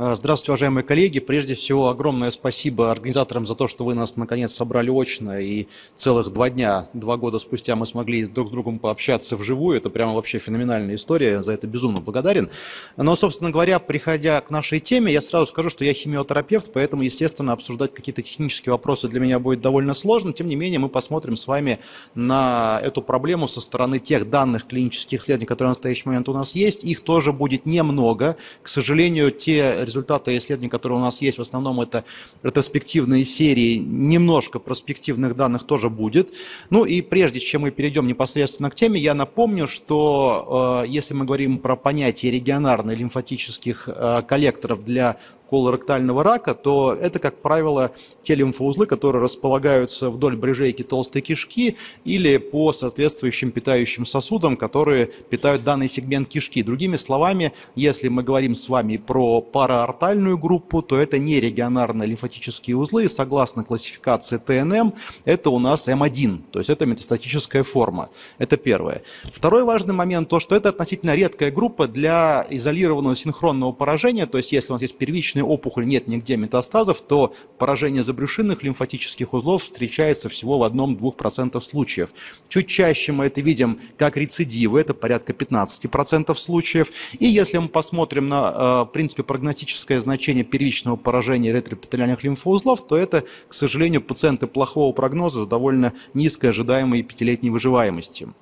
Здравствуйте, уважаемые коллеги. Прежде всего, огромное спасибо организаторам за то, что вы нас наконец собрали очно, и целых 2 дня, 2 года спустя мы смогли друг с другом пообщаться вживую. Это прямо вообще феноменальная история, за это безумно благодарен. Но, собственно говоря, приходя к нашей теме, я сразу скажу, что я химиотерапевт, поэтому, естественно, обсуждать какие-то технические вопросы для меня будет довольно сложно. Тем не менее, мы посмотрим с вами на эту проблему со стороны тех данных клинических исследований, которые в настоящий момент у нас есть. Их тоже будет немного. К сожалению, те результаты исследований, которые у нас есть, в основном это ретроспективные серии, немножко проспективных данных тоже будет. Ну и прежде чем мы перейдем непосредственно к теме, я напомню, что если мы говорим про понятие регионарно-лимфатических коллекторов для колоректального рака, то это, как правило, те лимфоузлы, которые располагаются вдоль брыжейки толстой кишки или по соответствующим питающим сосудам, которые питают данный сегмент кишки. Другими словами, если мы говорим с вами про параортальную группу, то это не регионарные лимфатические узлы. Согласно классификации ТНМ, это у нас М1, то есть это метастатическая форма. Это первое. Второй важный момент, то что это относительно редкая группа для изолированного синхронного поражения, то есть если у нас есть первичный опухоль, нет нигде метастазов, то поражение забрюшинных лимфатических узлов встречается всего в 1–2% случаев. Чуть чаще мы это видим как рецидивы, это порядка 15% случаев. И если мы посмотрим на, в принципе, прогностическое значение первичного поражения ретроэпителиальных лимфоузлов, то это, к сожалению, пациенты плохого прогноза с довольно низкой ожидаемой 5-летней выживаемостью.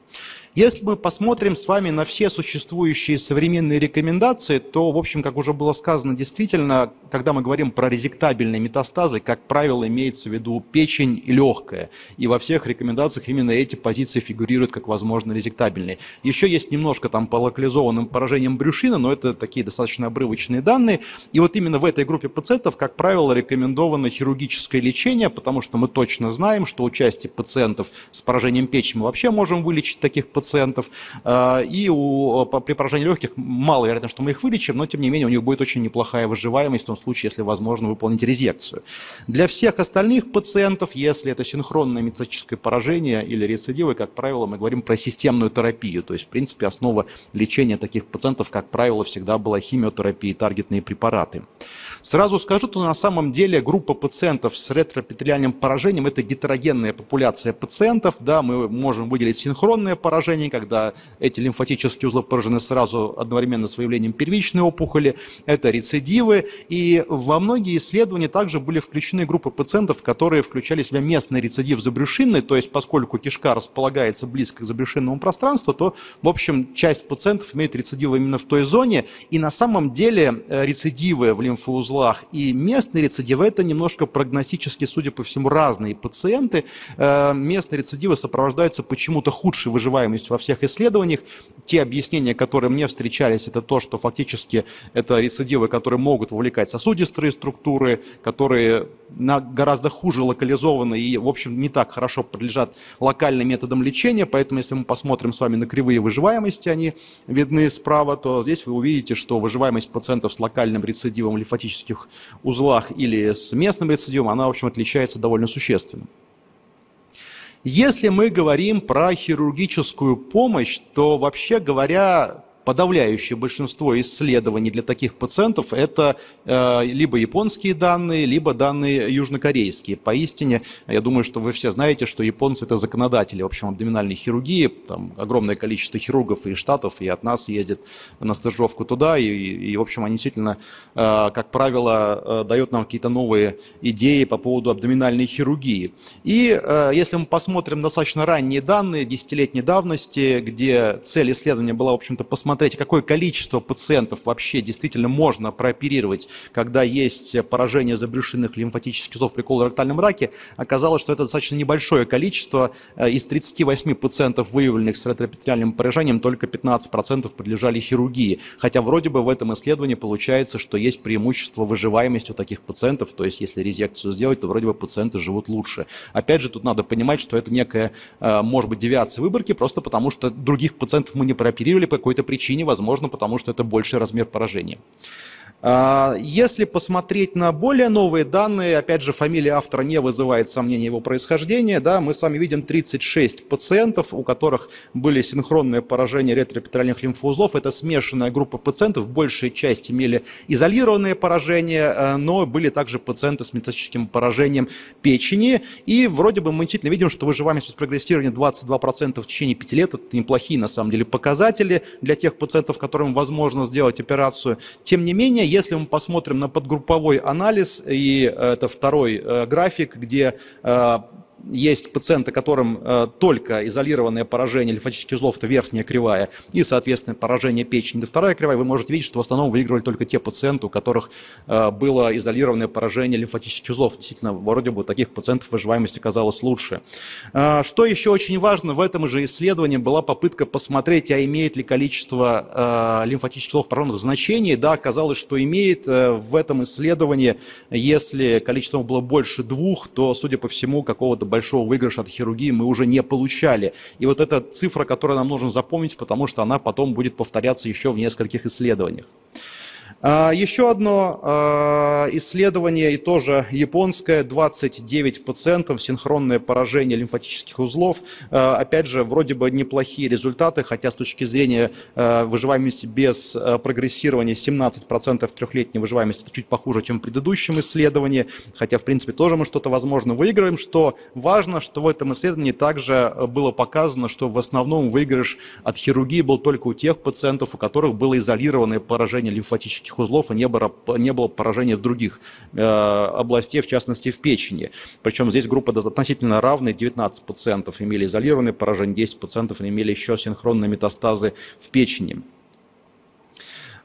Если мы посмотрим с вами на все существующие современные рекомендации, то, в общем, как уже было сказано, действительно, когда мы говорим про резектабельные метастазы, как правило, имеется в виду печень и легкая. И во всех рекомендациях именно эти позиции фигурируют как, возможно, резектабельные. Еще есть немножко там по локализованным поражениям брюшины, но это такие достаточно обрывочные данные. И вот именно в этой группе пациентов, как правило, рекомендовано хирургическое лечение, потому что мы точно знаем, что у части пациентов с поражением печени мы вообще можем вылечить таких пациентов. И при поражении легких мало вероятно, что мы их вылечим, но тем не менее у них будет очень неплохая выживаемость в том случае, если возможно выполнить резекцию. Для всех остальных пациентов, если это синхронное метастатическое поражение или рецидивы, как правило, мы говорим про системную терапию. То есть, в принципе, основа лечения таких пациентов, как правило, всегда была химиотерапия и таргетные препараты. Сразу скажу, что на самом деле группа пациентов с ретроэпителиальным поражением – это гетерогенная популяция пациентов. Да, мы можем выделить синхронное поражение, когда эти лимфатические узлы поражены сразу одновременно с выявлением первичной опухоли, это рецидивы. И во многие исследования также были включены группы пациентов, которые включали в себя местный рецидив забрюшинный, то есть поскольку кишка располагается близко к забрюшинному пространству, то, в общем, часть пациентов имеет рецидивы именно в той зоне. И на самом деле рецидивы в лимфоузлах и местные рецидивы – это немножко прогностически, судя по всему, разные пациенты. Местные рецидивы сопровождаются почему-то худшей выживаемостью во всех исследованиях. Те объяснения, которые мне встречались, это то, что фактически это рецидивы, которые могут вовлекать сосудистые структуры, которые гораздо хуже локализованы и, в общем, не так хорошо подлежат локальным методам лечения. Поэтому, если мы посмотрим с вами на кривые выживаемости, они видны справа, то здесь вы увидите, что выживаемость пациентов с локальным рецидивом в лимфатических узлах или с местным рецидивом, она, в общем, отличается довольно существенно. Если мы говорим про хирургическую помощь, то, вообще говоря, подавляющее большинство исследований для таких пациентов – это либо японские данные, либо данные южнокорейские. Поистине, я думаю, что вы все знаете, что японцы – это законодатели, в общем, абдоминальной хирургии. Там огромное количество хирургов и штатов, и от нас ездят на стажировку туда. И в общем, они действительно, как правило, дают нам какие-то новые идеи по поводу абдоминальной хирургии. И если мы посмотрим достаточно ранние данные, 10-летней давности, где цель исследования была, в общем-то, посмотреть, какое количество пациентов вообще действительно можно прооперировать, когда есть поражение забрюшинных лимфатических узлов при колоректальном раке, оказалось, что это достаточно небольшое количество. Из 38 пациентов, выявленных с ретроэпителиальным поражением, только 15% подлежали хирургии. Хотя вроде бы в этом исследовании получается, что есть преимущество выживаемости у таких пациентов, то есть если резекцию сделать, то вроде бы пациенты живут лучше. Опять же, тут надо понимать, что это некая, может быть, девиация выборки, просто потому что других пациентов мы не прооперировали по какой-то причине, возможно, потому что это больший размер поражения. Если посмотреть на более новые данные, опять же, фамилия автора не вызывает сомнений его происхождения, да, мы с вами видим 36 пациентов, у которых были синхронные поражения ретроэпителиальных лимфоузлов. Это смешанная группа пациентов, большая часть имели изолированные поражения, но были также пациенты с метастатическим поражением печени. И вроде бы мы действительно видим, что выживаемость без прогрессирования 22% в течение 5 лет. Это неплохие, на самом деле, показатели для тех пациентов, которым возможно сделать операцию. Тем не менее, если мы посмотрим на подгрупповой анализ, и это второй график, где есть пациенты, которым только изолированное поражение лимфатических узлов, это верхняя кривая, и, соответственно, поражение печени, это вторая кривая, вы можете видеть, что в основном выигрывали только те пациенты, у которых было изолированное поражение лимфатических узлов. Действительно, вроде бы у таких пациентов выживаемость оказалась лучше. Что еще очень важно, в этом же исследовании была попытка посмотреть, а имеет ли количество лимфатических узлов пораженных значений. Да, оказалось, что имеет. В этом исследовании, если количество было больше 2, то, судя по всему, какого-то большого выигрыша от хирургии мы уже не получали. И вот эта цифра, которую нам нужно запомнить, потому что она потом будет повторяться еще в нескольких исследованиях. Еще одно исследование, и тоже японское, 29 пациентов, синхронное поражение лимфатических узлов. Опять же, вроде бы неплохие результаты, хотя с точки зрения выживаемости без прогрессирования 17% трехлетней выживаемости, это чуть похуже, чем в предыдущем исследовании, хотя, в принципе, тоже мы что-то, возможно, выиграем. Что важно, что в этом исследовании также было показано, что в основном выигрыш от хирургии был только у тех пациентов, у которых было изолированное поражение лимфатических узлов и не было поражения в других областей, в частности в печени. Причем здесь группа относительно равная, 19 пациентов имели изолированные поражения, 10 пациентов имели еще синхронные метастазы в печени.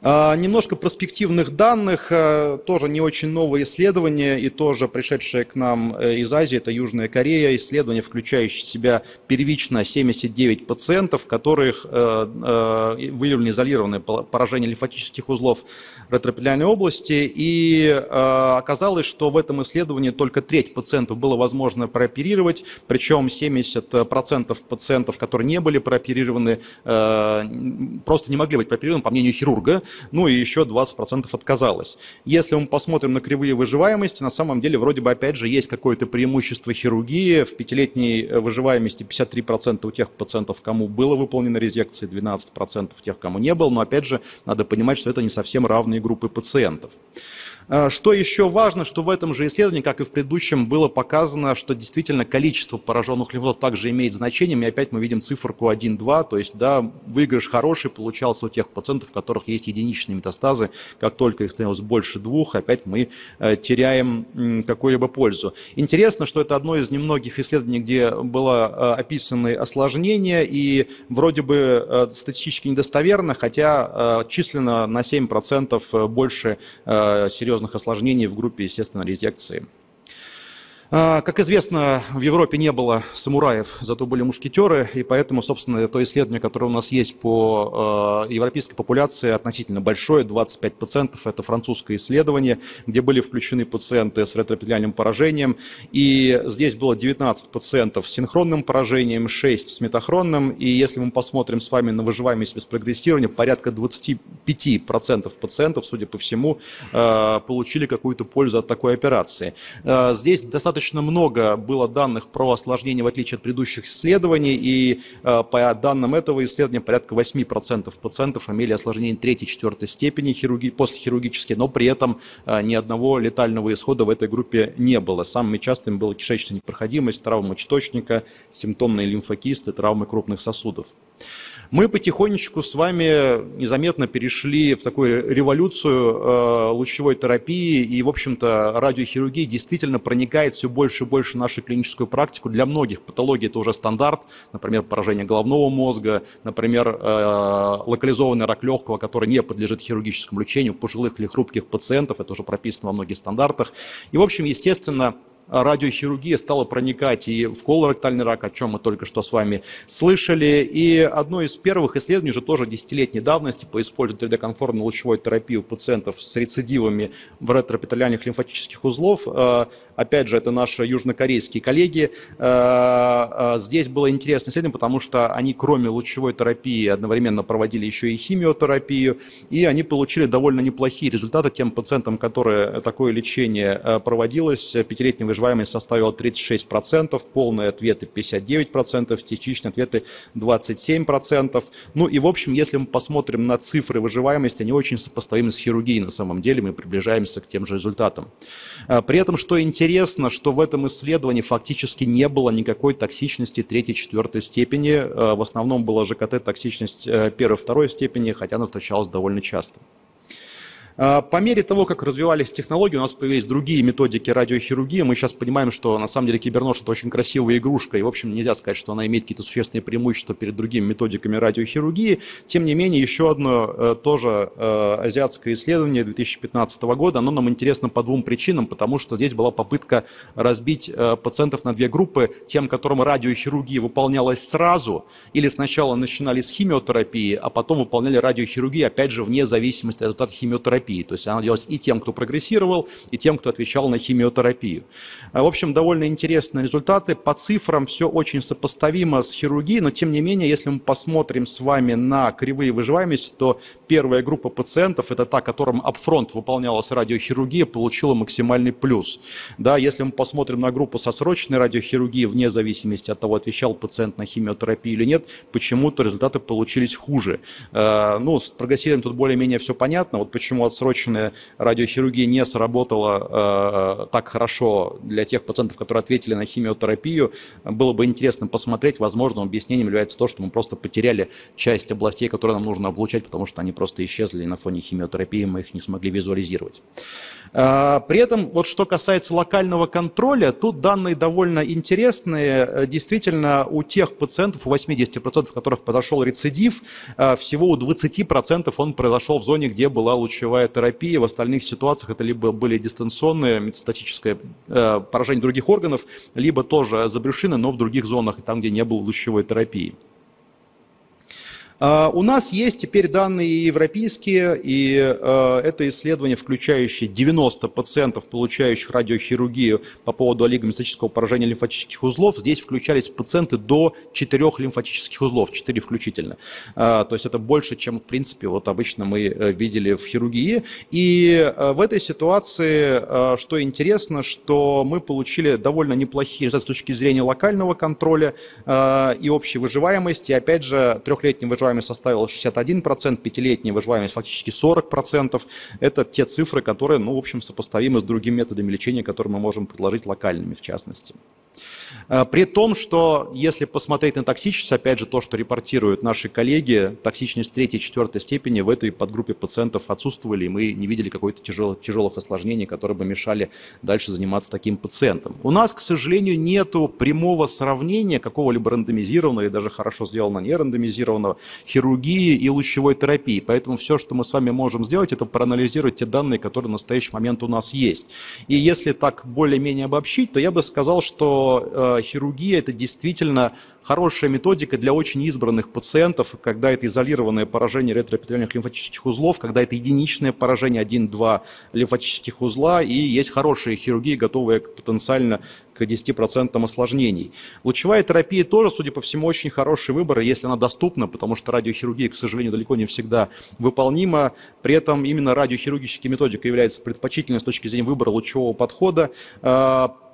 Немножко перспективных данных, тоже не очень новое исследование и тоже пришедшее к нам из Азии, это Южная Корея, исследование, включающее в себя первично 79 пациентов, которых выявлено изолированное поражение лимфатических узлов ретроэпителиальной области, и оказалось, что в этом исследовании только треть пациентов было возможно прооперировать, причем 70% пациентов, которые не были прооперированы, просто не могли быть прооперированы, по мнению хирурга. Ну и еще 20% отказалось. Если мы посмотрим на кривые выживаемости, на самом деле вроде бы опять же есть какое-то преимущество хирургии. В 5-летней выживаемости 53% у тех пациентов, кому было выполнена резекция, 12% у тех, кому не было. Но опять же надо понимать, что это не совсем равные группы пациентов. Что еще важно, что в этом же исследовании, как и в предыдущем, было показано, что действительно количество пораженных лимфоузлов также имеет значение. И опять мы видим циферку 1-2, то есть да, выигрыш хороший получался у тех пациентов, у которых есть единичные метастазы. Как только их становилось больше 2, опять мы теряем какую-либо пользу. Интересно, что это одно из немногих исследований, где было описаны осложнения, и вроде бы статистически недостоверно, хотя численно на 7% больше серьезных осложнений в группе, естественно, резекции. Как известно, в Европе не было самураев, зато были мушкетеры, и поэтому, собственно, то исследование, которое у нас есть по европейской популяции, относительно большое, 25%, это французское исследование, где были включены пациенты с ретроэпителиальным поражением, и здесь было 19 пациентов с синхронным поражением, 6 с метахронным, и если мы посмотрим с вами на выживаемость без прогрессирования, порядка 25% пациентов, судя по всему, получили какую-то пользу от такой операции. Здесь достаточно много было данных про осложнения, в отличие от предыдущих исследований, и по данным этого исследования порядка 8% пациентов имели осложнения 3-4 степени послехирургические, но при этом ни одного летального исхода в этой группе не было. Самыми частыми была кишечная непроходимость, травма мочеточника, симптомные лимфокисты, травмы крупных сосудов. Мы потихонечку с вами незаметно перешли в такую революцию лучевой терапии, и, в общем-то, радиохирургия действительно проникает все больше и больше в нашу клиническую практику. Для многих патологий это уже стандарт, например, поражение головного мозга, например, локализованный рак легкого, который не подлежит хирургическому лечению, пожилых или хрупких пациентов, это уже прописано во многих стандартах. И, в общем, естественно, радиохирургия стала проникать и в колоректальный рак, о чем мы только что с вами слышали. И одно из первых исследований, уже тоже десятилетней давности, по использованию 3D-конформной лучевой терапии у пациентов с рецидивами в ретропетериальных лимфатических узлов. Опять же, это наши южнокорейские коллеги. Здесь было интересное исследование, потому что они, кроме лучевой терапии, одновременно проводили еще и химиотерапию, и они получили довольно неплохие результаты тем пациентам, которые такое лечение проводилось. Пятилетняя выживаемость составила 36%, полные ответы 59%, частичные ответы 27%. Ну и, в общем, если мы посмотрим на цифры выживаемости, они очень сопоставимы с хирургией на самом деле, мы приближаемся к тем же результатам. При этом, что интересно, что в этом исследовании фактически не было никакой токсичности 3-4 степени, в основном была ЖКТ-токсичность 1-2 степени, хотя она встречалась довольно часто. По мере того, как развивались технологии, у нас появились другие методики радиохирургии. Мы сейчас понимаем, что на самом деле кибернож – это очень красивая игрушка, и, в общем, нельзя сказать, что она имеет какие-то существенные преимущества перед другими методиками радиохирургии. Тем не менее, еще одно тоже азиатское исследование 2015 года, оно нам интересно по двум причинам, потому что здесь была попытка разбить пациентов на две группы, тем, которым радиохирургия выполнялась сразу, или сначала начинали с химиотерапии, а потом выполняли радиохирургию, опять же, вне зависимости от результата химиотерапии. То есть она делалась и тем, кто прогрессировал, и тем, кто отвечал на химиотерапию. В общем, довольно интересные результаты. По цифрам все очень сопоставимо с хирургией, но тем не менее, если мы посмотрим с вами на кривые выживаемости, то первая группа пациентов, это та, которым апфронт выполнялась радиохирургия, получила максимальный плюс. Да, если мы посмотрим на группу со срочной радиохирургией, вне зависимости от того, отвечал пациент на химиотерапию или нет, почему-то результаты получились хуже. Ну, с прогрессированием тут более-менее все понятно. Вот почему отсроченная радиохирургия не сработала так хорошо для тех пациентов, которые ответили на химиотерапию. Было бы интересно посмотреть. Возможно, объяснением является то, что мы просто потеряли часть областей, которые нам нужно облучать, потому что они просто исчезли на фоне химиотерапии, мы их не смогли визуализировать. При этом, вот что касается локального контроля, тут данные довольно интересные. Действительно, у тех пациентов, у 80%, у которых произошел рецидив, всего у 20% он произошел в зоне, где была лучевая терапия. В остальных ситуациях это либо были дистанционные, метастатическое поражение других органов, либо тоже забрюшины, но в других зонах, там, где не было лучевой терапии. У нас есть теперь данные европейские, и это исследование, включающее 90 пациентов, получающих радиохирургию по поводу олигомистического поражения лимфатических узлов. Здесь включались пациенты до 4 лимфатических узлов, 4 включительно. То есть это больше, чем, в принципе, вот обычно мы видели в хирургии. И в этой ситуации, что интересно, что мы получили довольно неплохие результаты с точки зрения локального контроля и общей выживаемости. Опять же, трехлетняя выживаемость составила 61%, пятилетняя выживаемость фактически 40%. Это те цифры, которые, ну, в общем, сопоставимы с другими методами лечения, которые мы можем предложить локальными, в частности. При том, что если посмотреть на токсичность, опять же, то, что репортируют наши коллеги, токсичность 3-4 степени в этой подгруппе пациентов отсутствовали, и мы не видели какой-то тяжелых осложнений, которые бы мешали дальше заниматься таким пациентом. У нас, к сожалению, нету прямого сравнения какого-либо рандомизированного, и даже хорошо сделанного нерандомизированного, хирургии и лучевой терапии. Поэтому все, что мы с вами можем сделать, это проанализировать те данные, которые в настоящий момент у нас есть. И если так более-менее обобщить, то я бы сказал, что хирургия – это действительно хорошая методика для очень избранных пациентов, когда это изолированное поражение ретроэпителиальных лимфатических узлов, когда это единичное поражение 1-2 лимфатических узла, и есть хорошие хирургии, готовые потенциально к 10% осложнений. Лучевая терапия тоже, судя по всему, очень хороший выбор, если она доступна, потому что радиохирургия, к сожалению, далеко не всегда выполнима. При этом именно радиохирургическая методика является предпочтительной с точки зрения выбора лучевого подхода.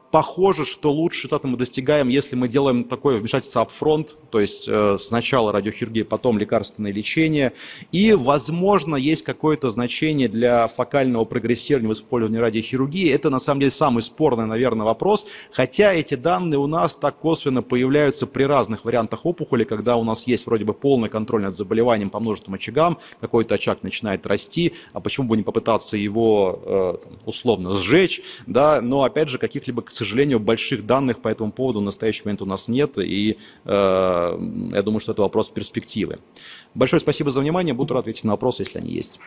Похоже, что лучше результаты мы достигаем, если мы делаем такое вмешательство апфронт, то есть сначала радиохирургия, потом лекарственное лечение. И, возможно, есть какое-то значение для фокального прогрессирования в использовании радиохирургии. Это, на самом деле, самый спорный, наверное, вопрос. Хотя эти данные у нас так косвенно появляются при разных вариантах опухоли, когда у нас есть вроде бы полный контроль над заболеванием по множеству очагам, какой-то очаг начинает расти, а почему бы не попытаться его условно сжечь, да? Но, опять же, каких-либо, к сожалению, больших данных по этому поводу в настоящий момент у нас нет, и я думаю, что это вопрос перспективы. Большое спасибо за внимание, буду рад ответить на вопросы, если они есть.